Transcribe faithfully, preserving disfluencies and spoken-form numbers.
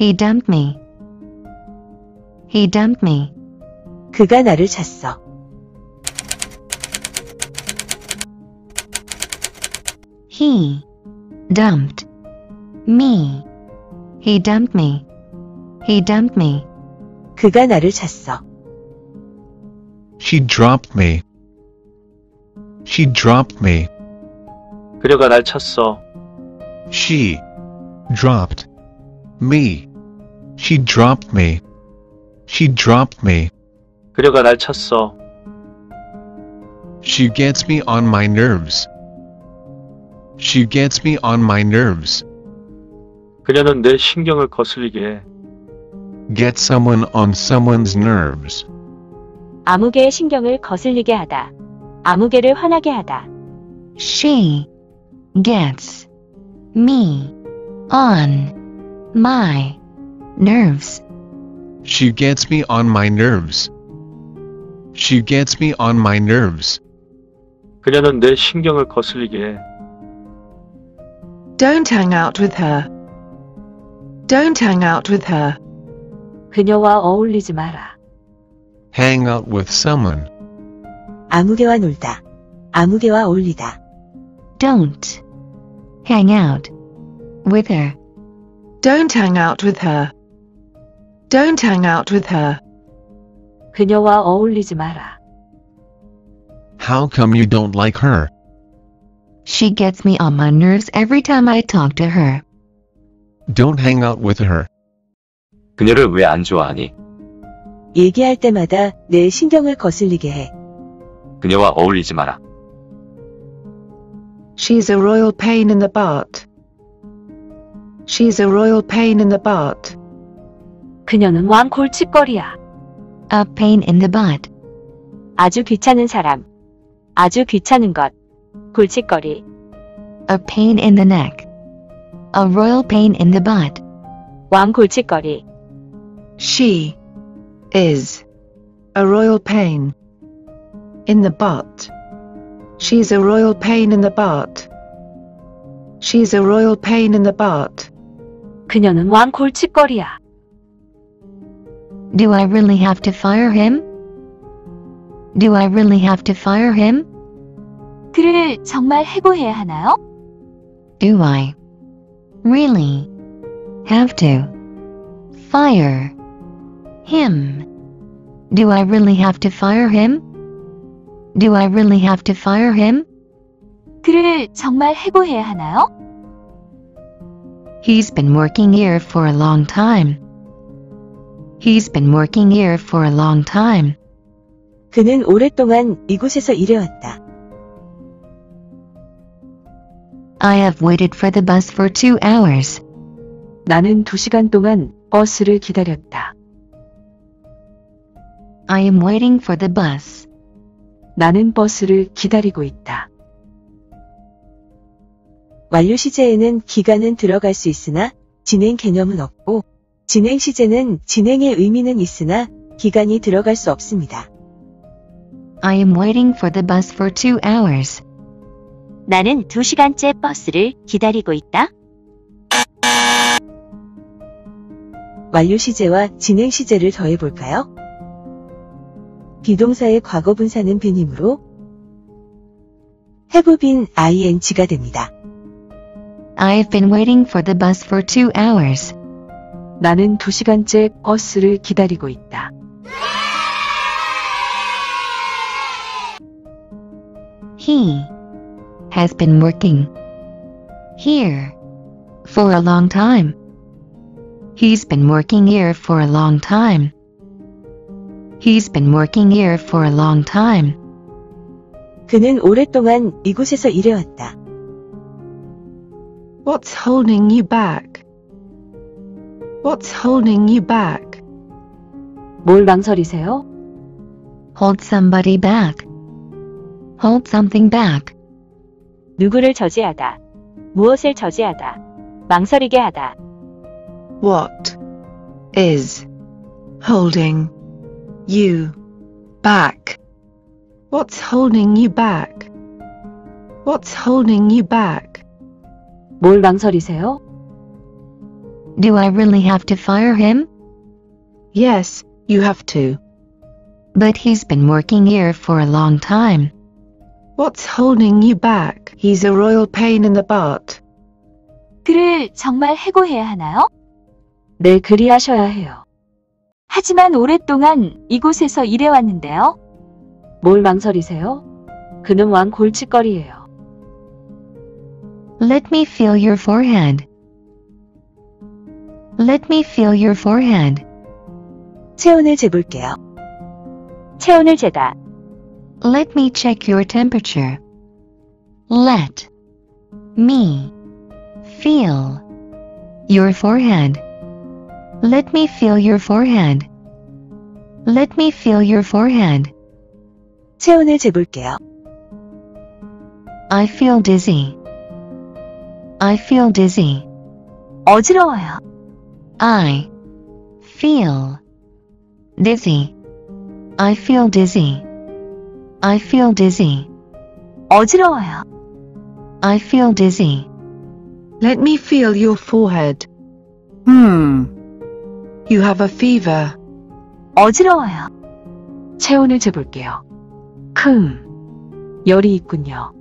He dumped me. He dumped me. 그가 나를 찼어. He dumped me. He dumped me. He dumped me. 그가 나를 찼어. She dropped me. She dropped me. 그녀가 날 찼어. She dropped me. She dropped me. She dropped me. 그녀가 날 찼어. She gets me on my nerves. She gets me on my nerves. 그녀는 내 신경을 거슬리게 해. Get someone on someone's nerves. 아무개의 신경을 거슬리게 하다. 아무개를 화나게 하다. She gets me on my nerves. She gets me on my nerves. She gets me on my nerves. 그녀는 내 신경을 거슬리게 해. Don't hang out with her. Don't hang out with her. 그녀와 어울리지 마라. Hang out with someone. 아무개와 놀다. 아무개와 어울리다. Don't hang out with her. Don't hang out with her. Don't hang out with her. 그녀와 어울리지 마라. How come you don't like her? She gets me on my nerves every time I talk to her. Don't hang out with her. 그녀를 왜 안 좋아하니? 얘기할 때마다 내 신경을 거슬리게 해. 그녀와 어울리지 마라. She's a royal pain in the butt. She's a royal pain in the butt. 그녀는 왕 골칫거리야. A pain in the butt. 아주 귀찮은 사람. 아주 귀찮은 것. 골칫거리. A pain in the neck. A royal pain in the butt. 왕 골칫거리. She is a royal pain in the butt. She's a royal pain in the butt. She's a royal pain in the butt. 그녀는 왕 골칫거리야. Do I really have to fire him? Do I really have to fire him? 그를 정말 해고해야 하나요? Do I really have to fire him? Do I really have to fire him? Do I really have to fire him? 그를 정말 해고해야 하나요? He's been working here for a long time. He's been working here for a long time. 그는 오랫동안 이곳에서 일해왔다. I have waited for the bus for two hours. 나는 두 시간 동안 버스를 기다렸다. I am waiting for the bus. 나는 버스를 기다리고 있다. 완료 시제에는 기간은 들어갈 수 있으나 진행 개념은 없고, 진행 시제는 진행의 의미는 있으나 기간이 들어갈 수 없습니다. I am waiting for the bus for two hours. 나는 두 시간째 버스를 기다리고 있다. 완료 시제와 진행 시제를 더해볼까요? 비동사의 과거분사는 빈이므로 have been ing가 됩니다. I've been waiting for the bus for two hours. 나는 두 시간째 버스를 기다리고 있다. He has been working here for a long time. He's been working here for a long time. He's been working here for a long time. 그는 오랫동안 이곳에서 일해왔다. What's holding you back? What's holding you back? 뭘 망설이세요? Hold somebody back. Hold something back. 누구를 저지하다. 무엇을 저지하다. 망설이게 하다. What is holding you back? What's holding you back? What's holding you back? 뭘 망설이세요? Do I really have to fire him? Yes, you have to. But he's been working here for a long time. What's holding you back? He's a royal pain in the butt. 그를 정말 해고해야 하나요? 네, 그리하셔야 해요. 하지만 오랫동안 이곳에서 일해왔는데요. 뭘 망설이세요? 그는 왕 골칫거리예요. Let me feel your forehead. Let me feel your forehead. 체온을 재볼게요. 체온을 재다. Let me check your temperature. Let me feel your forehead. Let me feel your forehead. Let me feel your forehead. 체온을 재볼게요. I feel dizzy. I feel dizzy. 어지러워요. I feel dizzy. I feel dizzy. I feel dizzy. 어지러워요. I feel dizzy. Let me feel your forehead. Hmm. You have a fever. 어지러워요. 체온을 재볼게요. 흠. 열이 있군요.